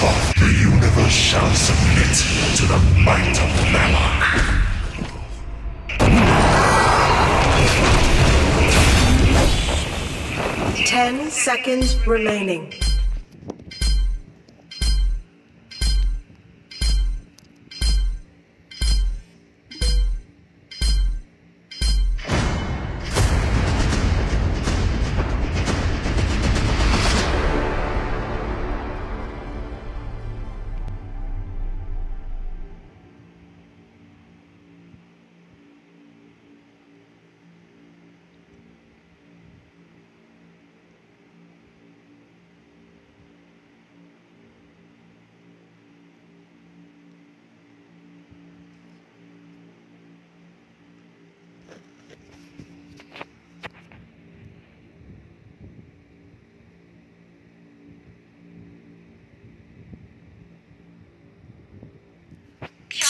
Soft, the universe shall submit to the might of Malak. Ten seconds remaining.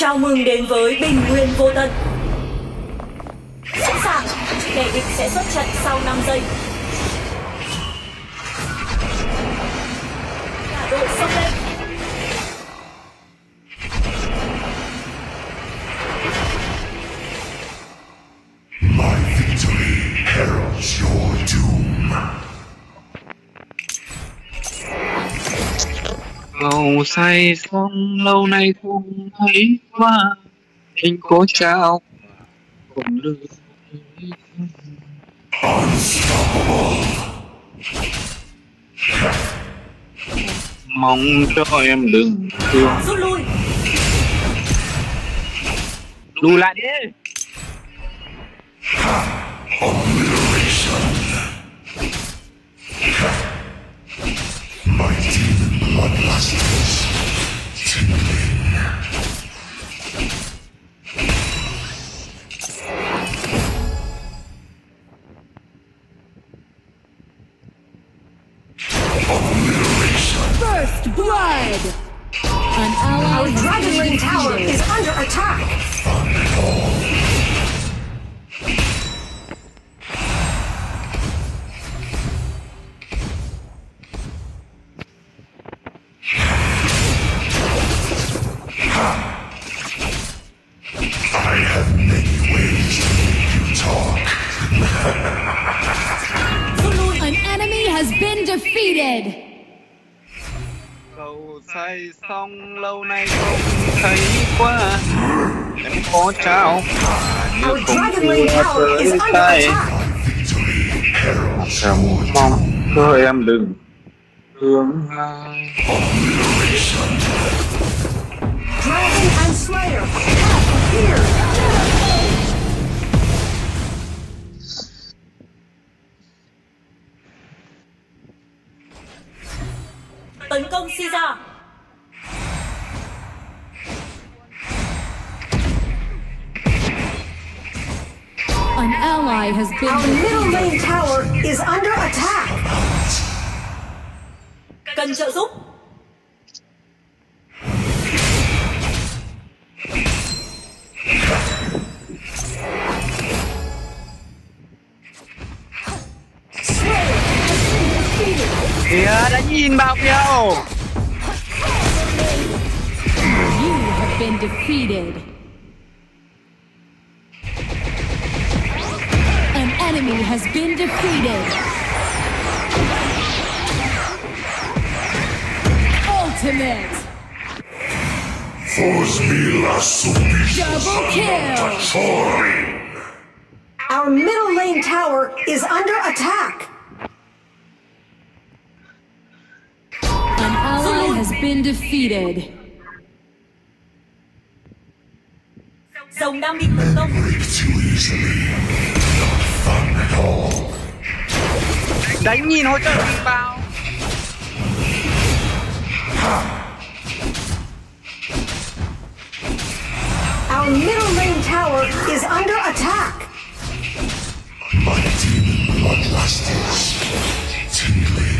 Chào mừng đến với Bình Nguyên Vô Tận. Sẵn sàng, kẻ địch sẽ xuất trận sau 5 giây. Cả đội xông lên. My victory heralds your doom. Màu say son lâu nay không thấy qua, anh có trao cũng được. Mong cho em đừng thương. Rút lui. Lùi lại đi. My demon bloodlust is tingling. Obliteration. First blood. An ally. Our Dragonlane tower is under attack. Cầu say xong lâu nay không thấy qua, em có trao nước cũng đưa tới tay. Mong cho em đừng thương ai. Dragon and Slayer appear. Tấn công Caesar. An ally has been. Our middle lane tower is under attack. Cần trợ giúp. Kìa, đã nhìn bao nhiêu. You have been defeated. An enemy has been defeated. Ultimate. Force me la subito. Double kill. Our middle lane tower is under attack. Has been defeated. Zone đang bị tấn công. Đánh nhìn hỗ trợ tình báo. Our middle lane tower is under attack. My demon bloodlust is tingling.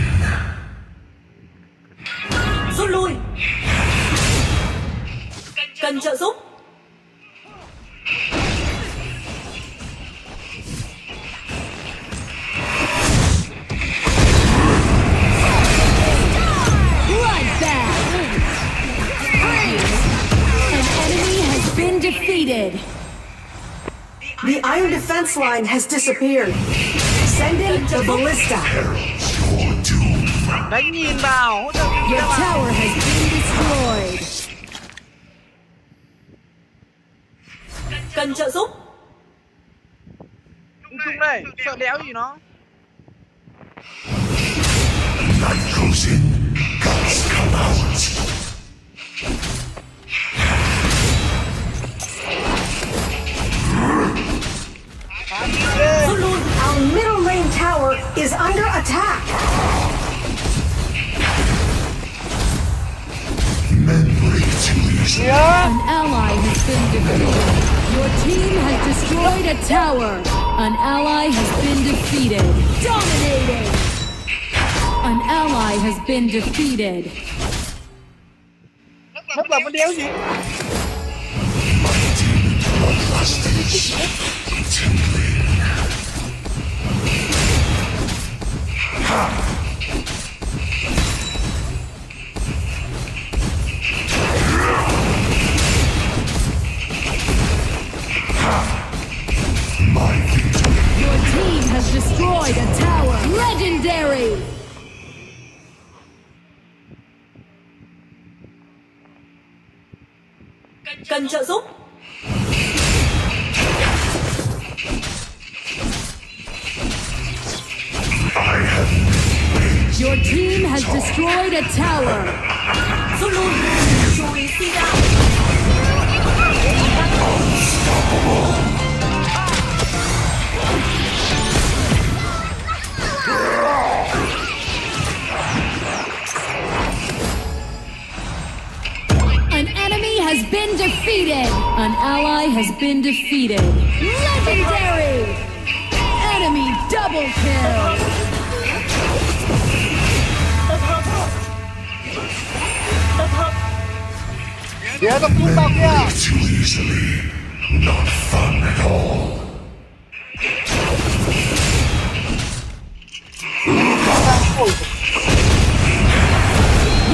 Rút lui. Cần trợ giúp. Right back. defense line has disappeared. Sending the ballista. Your tower has been destroyed. Cần trợ giúp. Chúng này, sợ đéo gì nó. Night goes in, guns come out. Our middle lane tower is under attack. Memory too easy. Yeah. An ally has been defeated. Your team has destroyed a tower. An ally has been defeated. Dominating. An ally has been defeated. Destroyed a tower! Legendary! Cần trợ giúp! Your team has destroyed a tower! Unstoppable! Has been defeated. An ally has been defeated. Legendary! Enemy double kill. Memory too easily. Not fun at all.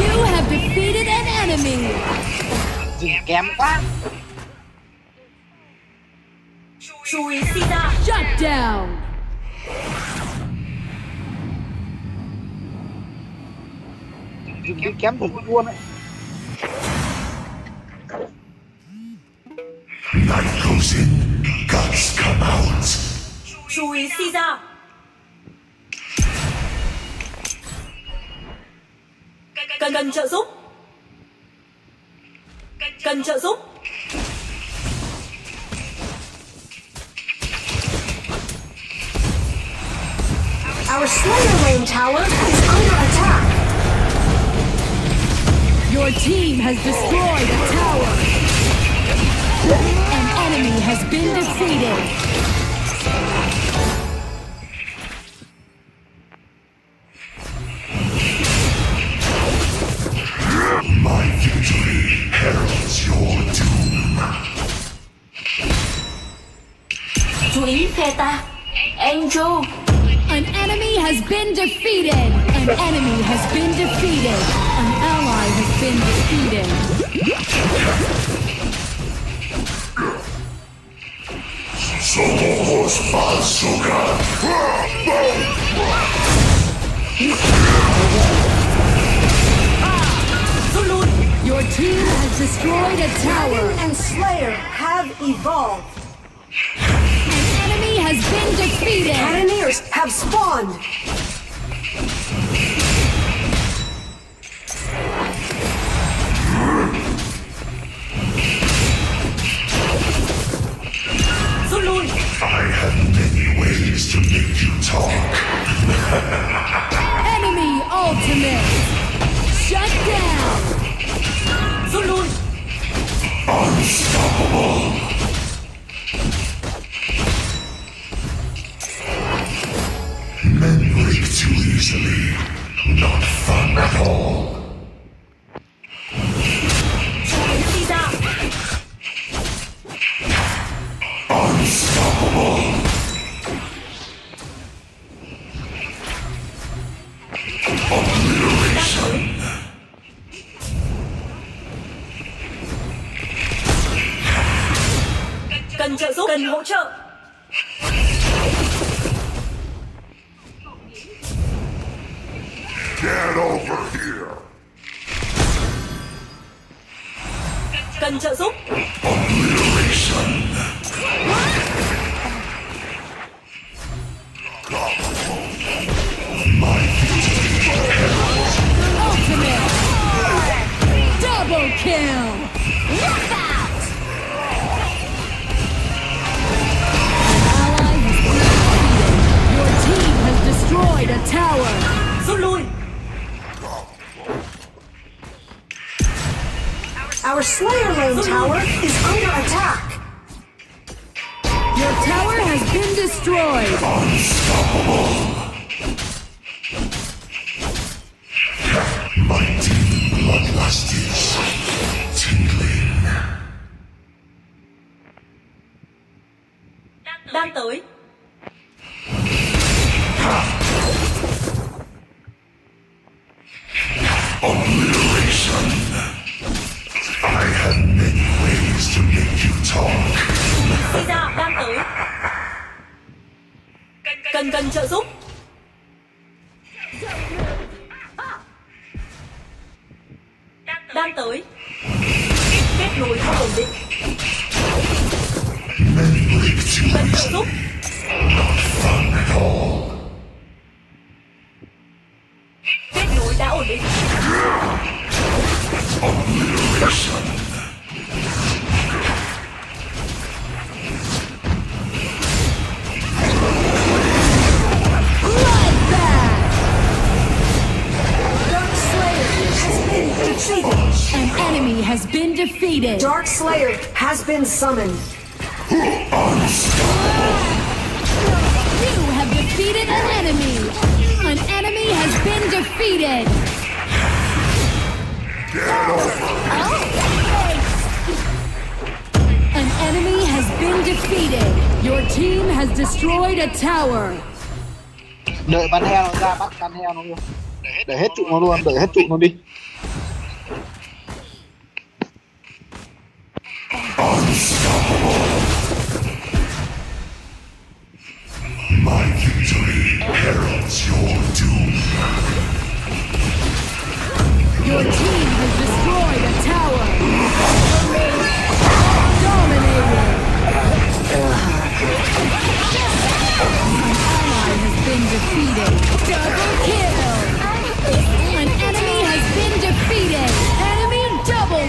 You have defeated an enemy. Kém quá. Shut down. Kém của quân ấy. Night goes in, guns come out. Chú ý si ra. Cần trợ giúp. Cần trợ giúp. Our Slayer Lane tower is under attack. Your team has destroyed a tower. An enemy has been defeated. My victory heralds your doom. Three Theta, Angel. An enemy has been defeated. An enemy has been defeated. An ally has been defeated. Somos Bazooka. Your team has destroyed a tower. Dragon and Slayer have evolved. An enemy has been defeated. Cannoneers have spawned. I have many ways to make you talk. Enemy ultimate. Shut down. Unstoppable! Men break too easily. Not fun at all. Unstoppable! Obliteration! Cần trợ giúp, cần hỗ trợ. trợ giúp. Ultimate! Double kill! Knockout! An ally has been defeated. Your team has destroyed a tower. Rút lui. Our Slayer Lane tower is under attack. Your tower has been destroyed. Unstoppable. My deep bloodlust is tingling. Đang tới. Obliteration. I have many ways to make you talk. Pizza đang tới. Cần trợ giúp. Đang tới. Kết nối không ổn định. Cần trợ giúp. Kết nối đã ổn định. An enemy has been defeated. Dark Slayer has been summoned. You have defeated an enemy. An enemy has been defeated. Get over. Oh. An enemy has been defeated. Your team has destroyed a tower. Đợi bắn heo ra, bắt bắn heo nó luôn. Để hết trụ nó luôn, đợi hết trụ nó đi. Unstoppable! My victory heralds your doom. Your team has destroyed a tower. Dominated. An ally has been defeated. Double kill. An enemy has been defeated. Enemy double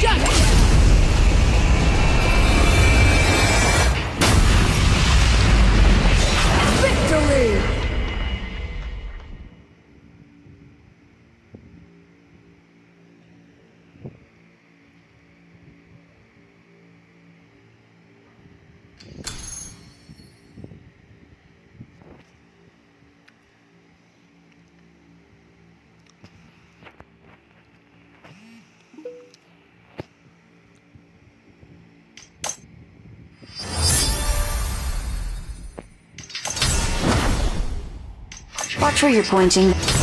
Shut up! Victory! Watch where you're pointing.